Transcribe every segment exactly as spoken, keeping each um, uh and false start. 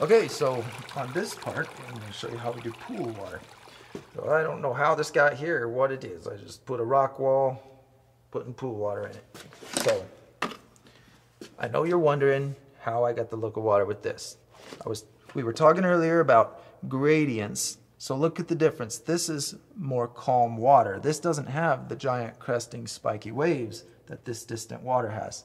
Okay, so on this part, I'm going to show you how we do pool water. So I don't know how this got here or what it is. I just put a rock wall, putting pool water in it. So I know you're wondering how I got the look of water with this. I was we were talking earlier about gradients. So look at the difference. This is more calm water. This doesn't have the giant cresting spiky waves that this distant water has.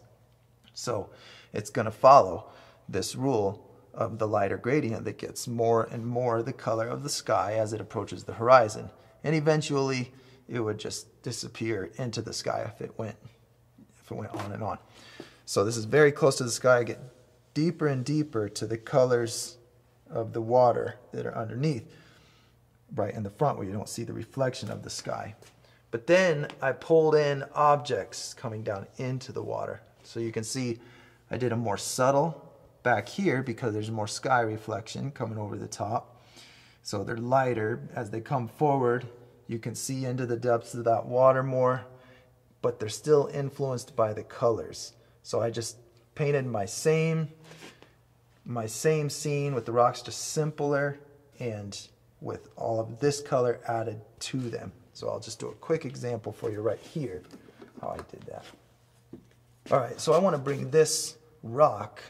So it's going to follow this rule of the lighter gradient that gets more and more the color of the sky as it approaches the horizon. And eventually it would just disappear into the sky if it went if it went on and on. So this is very close to the sky. I get deeper and deeper to the colors of the water that are underneath, right in the front where you don't see the reflection of the sky. But then I pulled in objects coming down into the water. So you can see I did a more subtle back here because there's more sky reflection coming over the top. So they're lighter. As they come forward, you can see into the depths of that water more, but they're still influenced by the colors. So I just painted my same, my same scene with the rocks, just simpler and with all of this color added to them. So I'll just do a quick example for you right here, how I did that. All right, so I want to bring this rock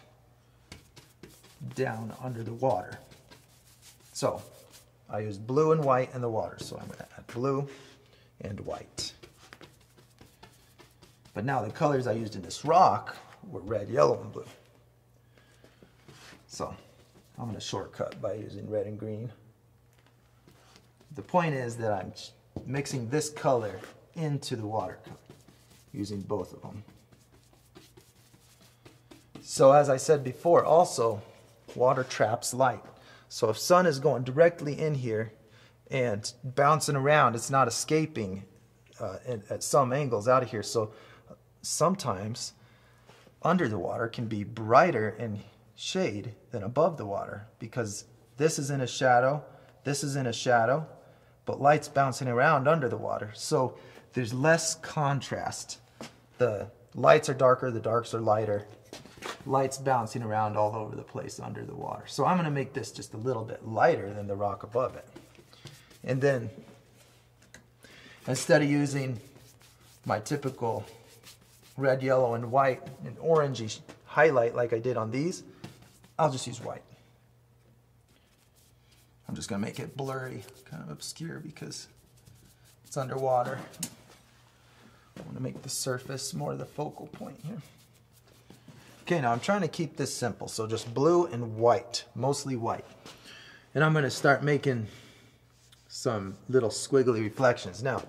down under the water. So I use blue and white in the water. So I'm going to add blue and white. But now the colors I used in this rock were red, yellow, and blue. So I'm going to shortcut by using red and green. The point is that I'm mixing this color into the water color using both of them. So as I said before, also water traps light. So if sun is going directly in here and bouncing around, it's not escaping uh, at some angles out of here. So sometimes under the water can be brighter in shade than above the water because this is in a shadow, this is in a shadow, but light's bouncing around under the water. So there's less contrast. The lights are darker, the darks are lighter. Light's bouncing around all over the place under the water. So I'm going to make this just a little bit lighter than the rock above it. And then instead of using my typical red, yellow, and white and orangey highlight like I did on these, I'll just use white. I'm just going to make it blurry, kind of obscure because it's underwater. I want to make the surface more the focal point here. Okay, now I'm trying to keep this simple, so just blue and white, mostly white. And I'm going to start making some little squiggly reflections. Now,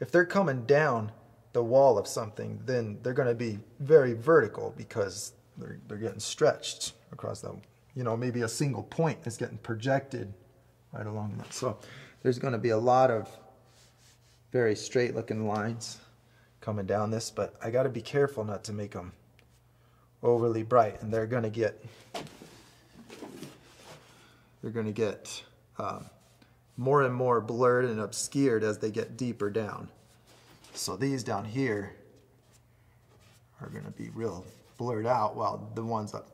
if they're coming down the wall of something, then they're going to be very vertical because they're, they're getting stretched across that. You know, maybe a single point is getting projected right along that. So there's going to be a lot of very straight looking lines coming down this, but I got to be careful not to make them overly bright, and they're gonna get they're gonna get um, more and more blurred and obscured as they get deeper down. So these down here are gonna be real blurred out, while the ones up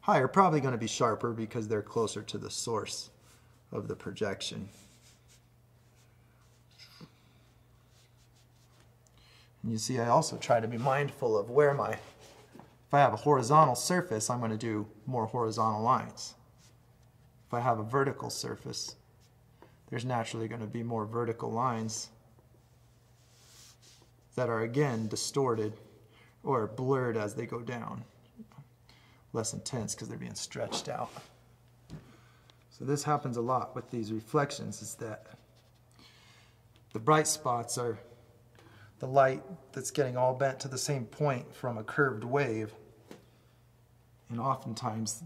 higher are probably gonna be sharper because they're closer to the source of the projection. And you see, I also try to be mindful of where my If I have a horizontal surface, I'm going to do more horizontal lines. If I have a vertical surface, there's naturally going to be more vertical lines that are, again, distorted or blurred as they go down. Less intense because they're being stretched out. So this happens a lot with these reflections, is that the bright spots are the light that's getting all bent to the same point from a curved wave. And oftentimes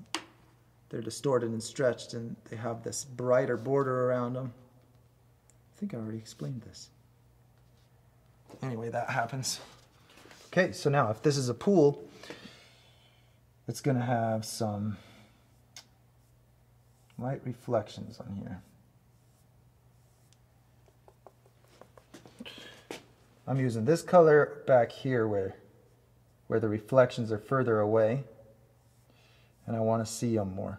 they're distorted and stretched and they have this brighter border around them. I think I already explained this. Anyway, that happens. Okay, so now if this is a pool, it's going to have some light reflections on here. I'm using this color back here where, where the reflections are further away, and I want to see them more.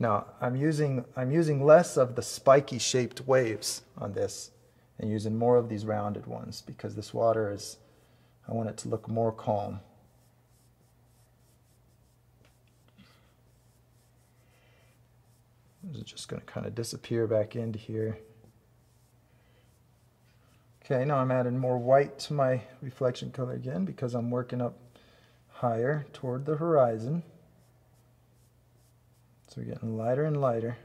Now I'm using, I'm using less of the spiky shaped waves on this and using more of these rounded ones because this water is, I want it to look more calm. This is just going to kind of disappear back into here. Okay, now I'm adding more white to my reflection color again because I'm working up higher toward the horizon. So we're getting lighter and lighter.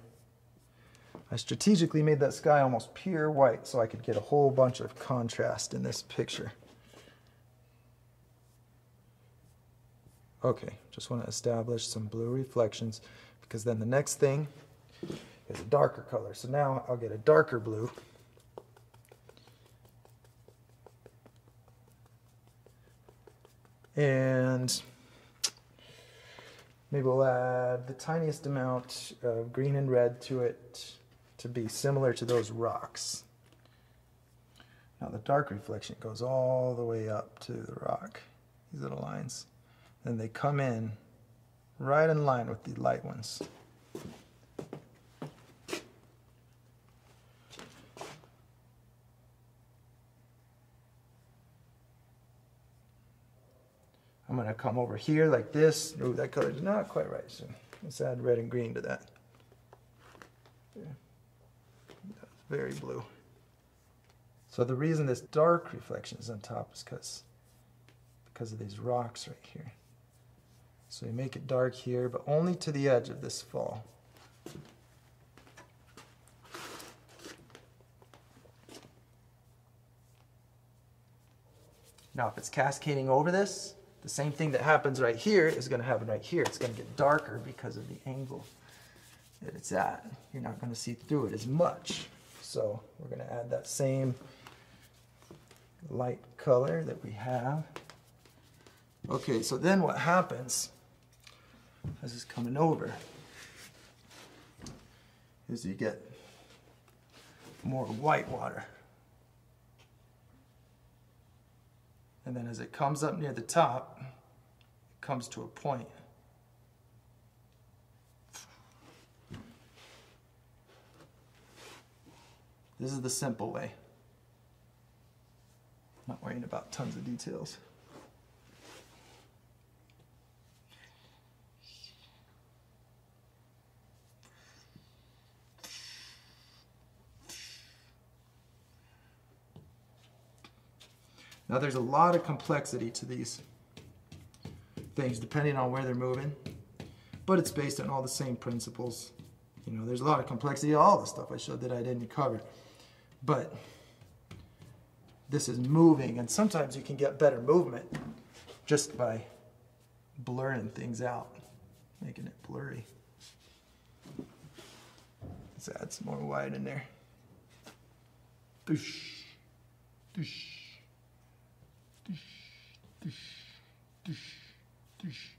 I strategically made that sky almost pure white so I could get a whole bunch of contrast in this picture. Okay, just want to establish some blue reflections because then the next thing is a darker color. So now I'll get a darker blue. And maybe we'll add the tiniest amount of green and red to it to be similar to those rocks. Now the dark reflection goes all the way up to the rock, these little lines. And they come in right in line with the light ones. I'm going to come over here like this. Ooh, that color is not quite right, so let's add red and green to that. Yeah. That's very blue. So the reason this dark reflection is on top is because because of these rocks right here. So we make it dark here, but only to the edge of this fall. Now if it's cascading over this, the same thing that happens right here is going to happen right here. It's going to get darker because of the angle that it's at. You're not going to see through it as much. So we're going to add that same light color that we have. Okay, so then what happens as it's coming over is you get more white water. And then as it comes up near the top, it comes to a point. This is the simple way. Not worrying about tons of details. Now there's a lot of complexity to these things depending on where they're moving, but it's based on all the same principles. You know, there's a lot of complexity to all the stuff I showed that I didn't cover, but this is moving, and sometimes you can get better movement just by blurring things out, making it blurry. Let's add some more white in there. Doosh, doosh. Dish, dish, dish, dish.